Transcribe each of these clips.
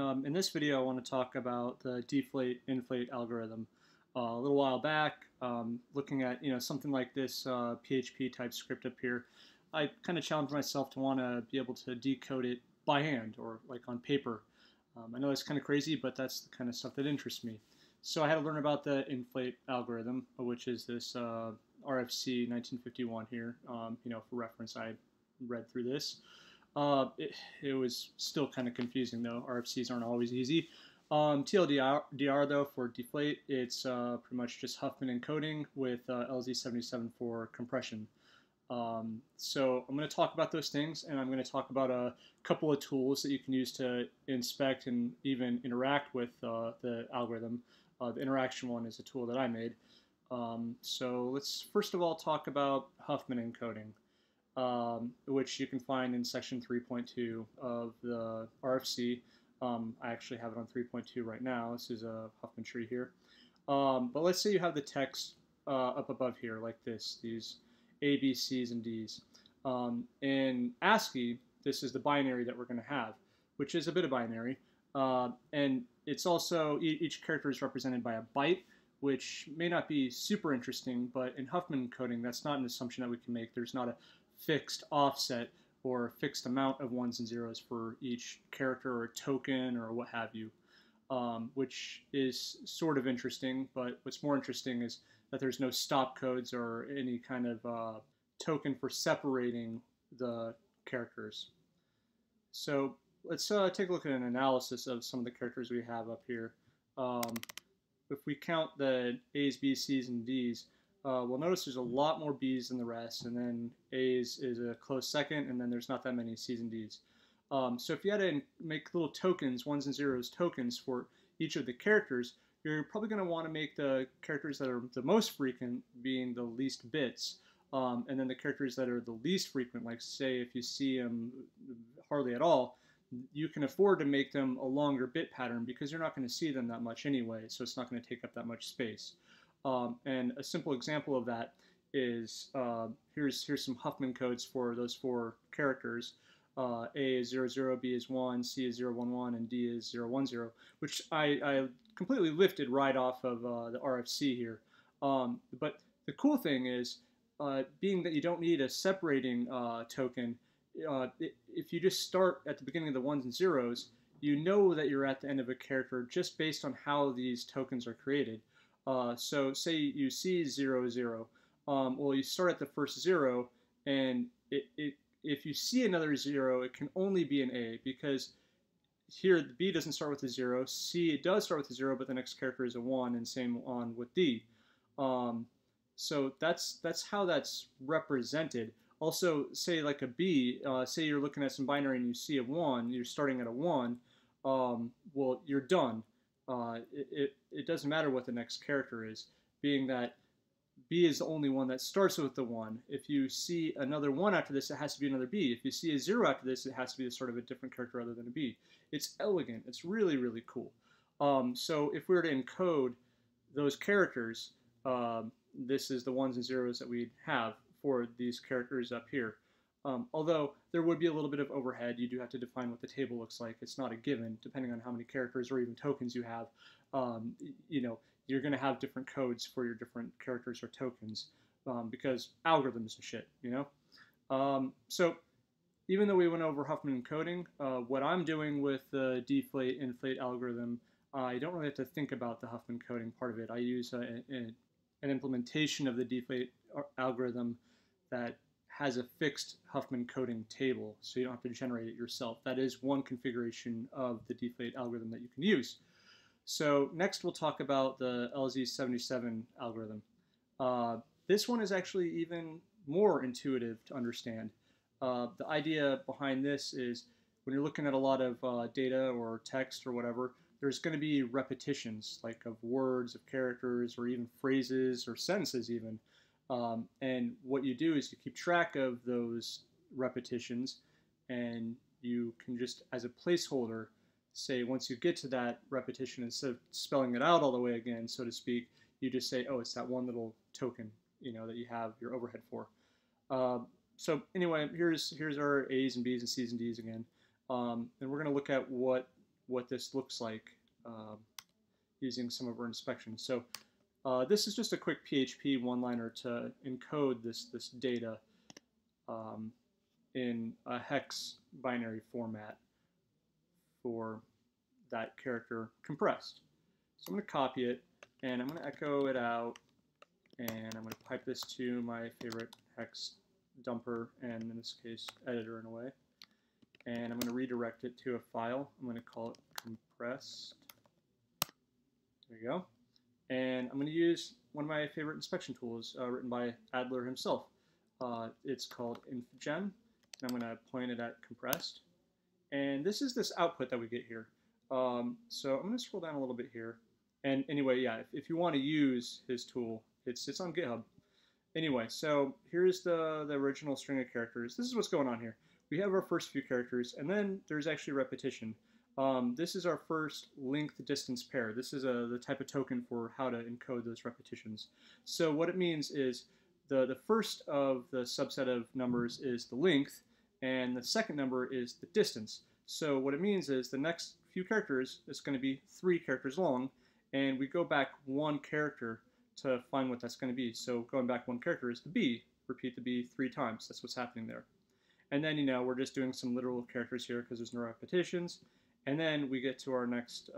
In this video, I want to talk about the deflate-inflate algorithm. A little while back, looking at something like this PHP type script up here, I kind of challenged myself to want to be able to decode it by hand or like on paper. I know that's kind of crazy, but that's the kind of stuff that interests me. So I had to learn about the inflate algorithm, which is this RFC 1951 here. For reference, I read through this. It was still kind of confusing though. RFCs aren't always easy. TLDR though, for deflate, it's pretty much just Huffman encoding with LZ77 for compression. So I'm going to talk about those things, and I'm going to talk about a couple of tools that you can use to inspect and even interact with the algorithm. The interaction one is a tool that I made. So let's first of all talk about Huffman encoding. Which you can find in section 3.2 of the RFC. I actually have it on 3.2 right now. This is a Huffman tree here. But let's say you have the text up above here like this, these A, B, C's, and D's. In ASCII, this is the binary that we're going to have, which is a bit of binary. And it's also, each character is represented by a byte, which may not be super interesting, but in Huffman encoding, that's not an assumption that we can make. There's not a fixed offset or fixed amount of ones and zeros for each character or token or what have you, which is sort of interesting, but what's more interesting is that there's no stop codes or any kind of token for separating the characters. So let's take a look at an analysis of some of the characters we have up here. If we count the A's, B's, C's, and D's, we'll notice there's a lot more B's than the rest, and then A's is a close second, and then there's not that many C's and D's. So if you had to make little tokens, ones and zeros tokens for each of the characters, you're probably going to want to make the characters that are the most frequent being the least bits, and then the characters that are the least frequent, like say if you see them hardly at all, you can afford to make them a longer bit pattern because you're not going to see them that much anyway, so it's not going to take up that much space. And a simple example of that is, here's some Huffman codes for those four characters. A is 00, B is 1, C is 011, and D is 010, which I completely lifted right off of the RFC here. But the cool thing is, being that you don't need a separating token, if you just start at the beginning of the ones and zeros, you know that you're at the end of a character just based on how these tokens are created. So say you see 00, well, you start at the first zero, and if you see another zero, it can only be an A, because here the B doesn't start with a zero, C it does start with a zero, but the next character is a one, and same on with D. So that's how that's represented. Also, say like a B, say you're looking at some binary and you see a one, you're starting at a one, well, you're done. It doesn't matter what the next character is, being that B is the only one that starts with the 1. If you see another 1 after this, it has to be another B. If you see a 0 after this, it has to be sort of a different character other than a B. It's elegant. It's really, really cool. So if we were to encode those characters, this is the ones and zeros that we'd have for these characters up here. Although there would be a little bit of overhead, you do have to define what the table looks like. It's not a given, depending on how many characters or even tokens you have. You're going to have different codes for your different characters or tokens because algorithms and shit, So even though we went over Huffman encoding, what I'm doing with the deflate-inflate algorithm, I don't really have to think about the Huffman encoding part of it. I use an implementation of the deflate algorithm that has a fixed Huffman encoding table, so you don't have to generate it yourself. That is one configuration of the deflate algorithm that you can use. So next we'll talk about the LZ77 algorithm. This one is actually even more intuitive to understand. The idea behind this is when you're looking at a lot of data or text or whatever, there's going to be repetitions, like of words, of characters, or even phrases or sentences even. And what you do is you keep track of those repetitions, and you can just, as a placeholder, say once you get to that repetition, instead of spelling it out all the way again, so to speak, you just say, oh, it's that one little token, that you have your overhead for. So anyway, here's our A's and B's and C's and D's again. And we're going to look at what what this looks like using some of our inspections. So this is just a quick PHP one-liner to encode this data in a hex binary format for that character compressed. So I'm going to copy it, and I'm going to echo it out, and I'm going to pipe this to my favorite hex dumper, and in this case, editor in a way. And I'm going to redirect it to a file. I'm going to call it compressed. There you go. And I'm going to use one of my favorite inspection tools written by Adler himself. It's called Infgen, and I'm going to point it at compressed. And this is this output that we get here. So I'm going to scroll down a little bit here. And anyway, yeah, if you want to use his tool, it's on GitHub. Anyway, so here's the original string of characters. This is what's going on here. We have our first few characters, and then there's actually repetition. This is our first length-distance pair. This is the type of token for how to encode those repetitions. So what it means is the first of the subset of numbers is the length, and the second number is the distance. So what it means is the next few characters is going to be 3 characters long, and we go back 1 character to find what that's going to be. So going back 1 character is the B. Repeat the B 3 times. That's what's happening there. And then, you know, we're just doing some literal characters here because there's no repetitions. And then we get to our next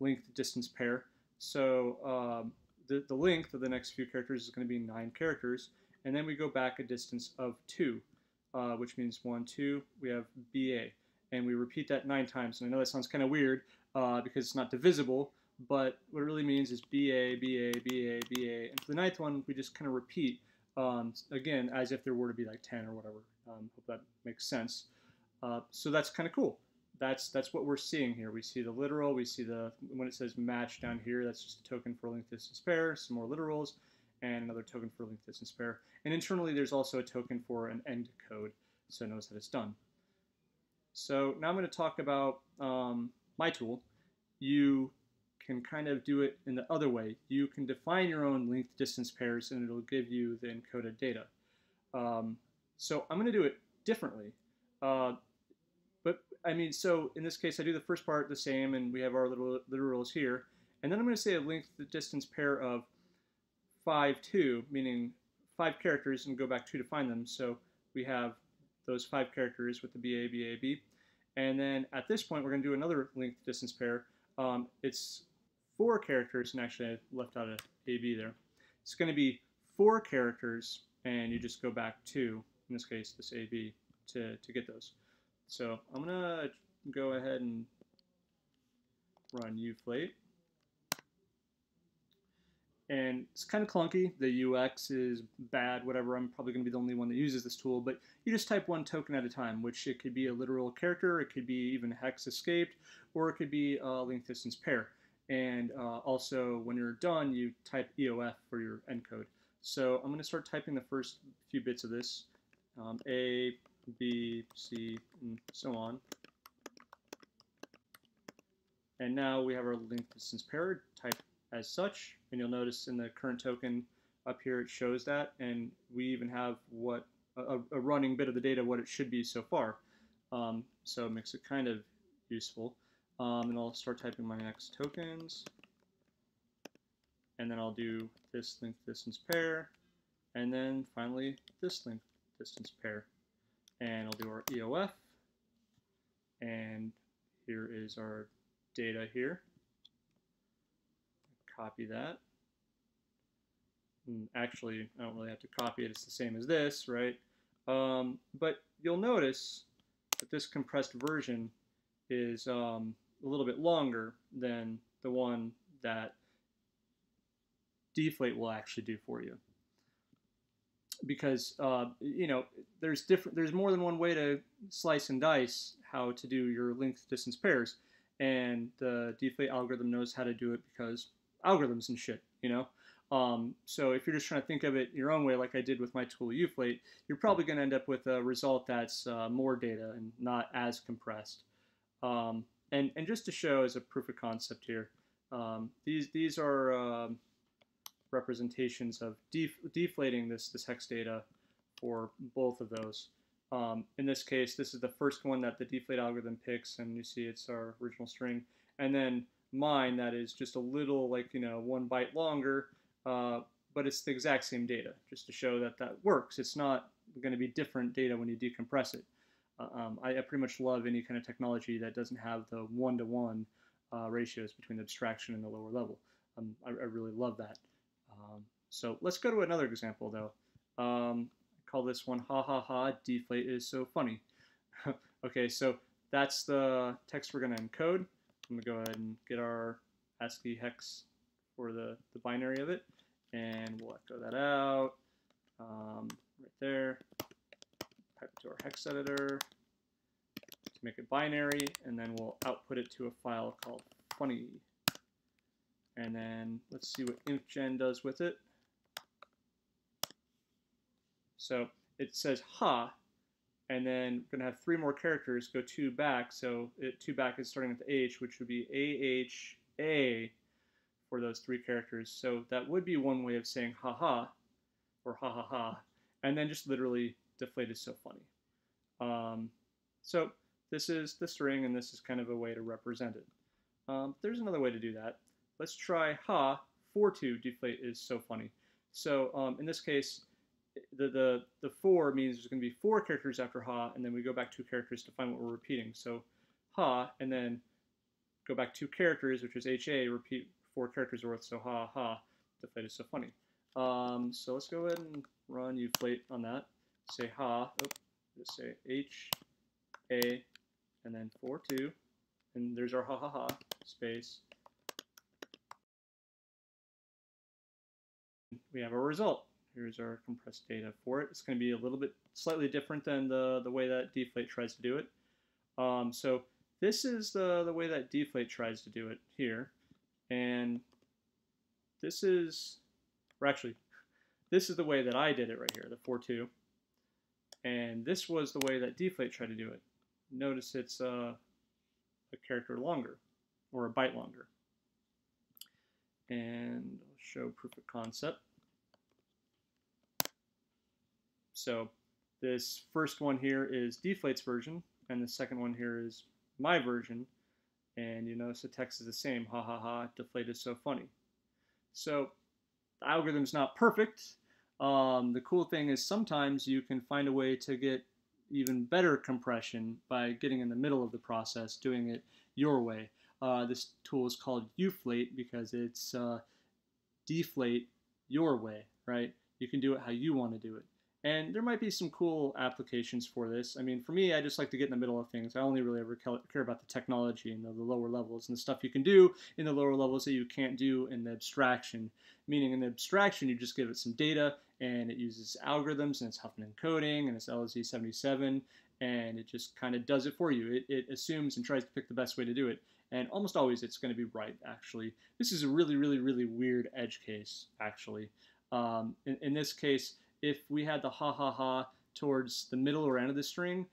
length-distance pair. So the length of the next few characters is going to be 9 characters. And then we go back a distance of 2, which means 1, 2. We have BA. And we repeat that 9 times. And I know that sounds kind of weird because it's not divisible. But what it really means is BA, BA, BA, BA. And for the 9th one, we just kind of repeat, again, as if there were to be like 10 or whatever. Hope that makes sense. So that's kind of cool. That's what we're seeing here. We see the literal, we see when it says match down here, that's just a token for length distance pair, some more literals, and another token for length distance pair. And internally, there's also a token for an end code, so it knows that it's done. So now I'm going to talk about my tool. You can kind of do it in the other way. You can define your own length distance pairs, and it'll give you the encoded data. So I'm going to do it differently. So in this case, I do the first part the same, and we have our little literals here. And then I'm going to say a length distance pair of 5, 2, meaning 5 characters, and go back 2 to find them. So we have those 5 characters with the BA, BA, B. And then at this point, we're going to do another length distance pair. It's 4 characters, and actually I left out a AB there. It's going to be 4 characters, and you just go back 2, in this case, this AB, to get those. So I'm going to go ahead and run YouFLATE. And it's kind of clunky. The UX is bad, whatever. I'm probably going to be the only one that uses this tool. But you just type 1 token at a time, which it could be a literal character. It could be even hex escaped, or it could be a length distance pair. And also, when you're done, you type EOF for your encode. So I'm going to start typing the first few bits of this. A, B, C, and so on. And now we have our length distance pair typed as such. And you'll notice in the current token up here, it shows that. And we even have what a running bit of the data, what it should be so far. So it makes it kind of useful. And I'll start typing my next tokens. And then I'll do this length distance pair. And then finally, this length distance pair. And I'll do our EOF, and here is our data here. Copy that. And actually, I don't really have to copy it. It's the same as this, right? But you'll notice that this compressed version is a little bit longer than the one that DEFLATE will actually do for you. Because you know, there's more than one way to slice and dice how to do your length distance pairs, and the DEFLATE algorithm knows how to do it because algorithms and shit, you know. So if you're just trying to think of it your own way, like I did with my tool YouFLATE, you're probably going to end up with a result that's more data and not as compressed. And just to show as a proof of concept here, these are representations of deflating this hex data for both of those. In this case, this is the first one that the deflate algorithm picks, and you see it's our original string. And then mine, that is just a little, like, you know, 1 byte longer, but it's the exact same data, just to show that that works. It's not going to be different data when you decompress it. I pretty much love any kind of technology that doesn't have the one-to-one ratios between the abstraction and the lower level. I really love that. So let's go to another example, though. I call this one, ha ha ha, deflate is so funny. Okay, so that's the text we're going to encode. I'm going to go ahead and get our ASCII hex for the binary of it, and we'll echo that out right there. Pipe to our hex editor to make it binary, and then we'll output it to a file called funny. And then let's see what Infgen does with it. So it says ha, and then we're going to have 3 more characters go 2 back. So 2 back is starting with H, which would be AHA for those 3 characters. So that would be one way of saying ha ha or ha ha ha, and then just literally deflate is so funny. So this is the string, and this is kind of a way to represent it. There's another way to do that. Let's try ha 4 2 deflate is so funny. So in this case, the 4 means there's going to be 4 characters after ha, and then we go back 2 characters to find what we're repeating. So ha, and then go back 2 characters, which is ha, repeat 4 characters worth, so ha ha, deflate is so funny. So let's go ahead and run YouFLATE on that. Say ha, just say H, A, and then 4 2, and there's our ha ha ha space. We have our result. Here's our compressed data for it. It's going to be a little bit slightly different than the way that deflate tries to do it. So this is the way that deflate tries to do it here, and this is, or actually, this is the way that I did it right here, the 4 2, and this was the way that deflate tried to do it. Notice it's a character longer, or a byte longer, and I'll show proof of concept. So this first one here is deflate's version, and the second one here is my version. And you notice the text is the same, ha ha ha, deflate is so funny. So the algorithm's not perfect. The cool thing is sometimes you can find a way to get even better compression by getting in the middle of the process, doing it your way. This tool is called YouFLATE because it's deflate your way, right? You can do it how you want to do it. And there might be some cool applications for this. I mean, for me, I just like to get in the middle of things. I only really ever care about the technology and the lower levels and the stuff you can do in the lower levels that you can't do in the abstraction. Meaning in the abstraction, you just give it some data, and it uses algorithms, and it's Huffman encoding, and it's LZ77, and it just kind of does it for you. It assumes and tries to pick the best way to do it. And almost always, it's going to be right, actually. This is a really, really, really weird edge case, actually. In this case, if we had the ha ha ha towards the middle or end of the string,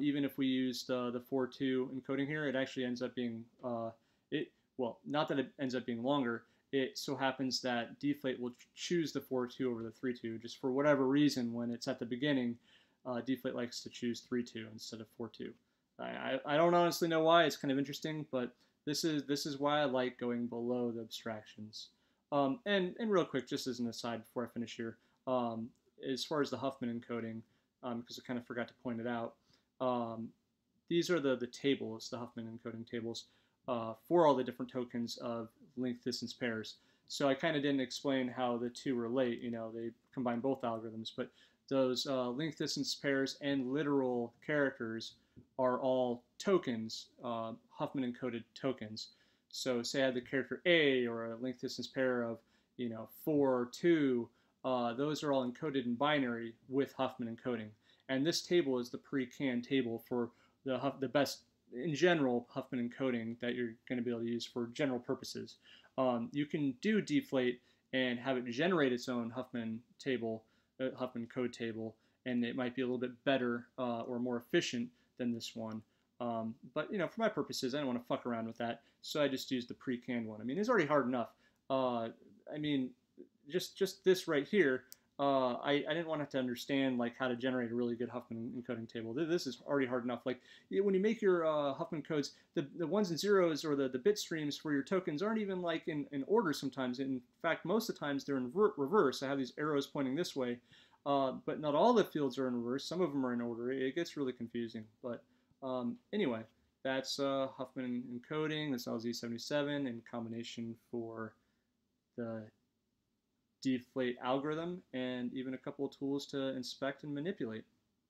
even if we used the 4 2 encoding here, it actually ends up being well, not that it ends up being longer. It so happens that deflate will choose the 4 2 over the 3 2 just for whatever reason. When it's at the beginning, deflate likes to choose 3 2 instead of 4 2. I don't honestly know why. It's kind of interesting, but this is why I like going below the abstractions. And real quick, just as an aside before I finish here. As far as the Huffman encoding, because I kind of forgot to point it out, these are the tables, the Huffman encoding tables, for all the different tokens of length distance pairs. So I kind of didn't explain how the two relate, you know, they combine both algorithms, but those length distance pairs and literal characters are all tokens, Huffman encoded tokens. So say I had the character A or a length distance pair of, you know, 4 2, those are all encoded in binary with Huffman encoding. And this table is the pre-canned table for the best, in general, Huffman encoding that you're going to be able to use for general purposes. You can do deflate and have it generate its own Huffman table, Huffman code table, and it might be a little bit better or more efficient than this one. But, you know, for my purposes, I don't want to fuck around with that, so I just use the pre-canned one. I mean, it's already hard enough. I mean, just this right here, I didn't want to have to understand like how to generate a really good Huffman encoding table. This is already hard enough. Like when you make your Huffman codes, the ones and zeros or the bit streams for your tokens aren't even like in order sometimes. In fact, most of the times they're in reverse. I have these arrows pointing this way, but not all the fields are in reverse. Some of them are in order. It gets really confusing. But anyway, that's Huffman encoding. That's LZ77 in combination for the DEFLATE algorithm, and even a couple of tools to inspect and manipulate.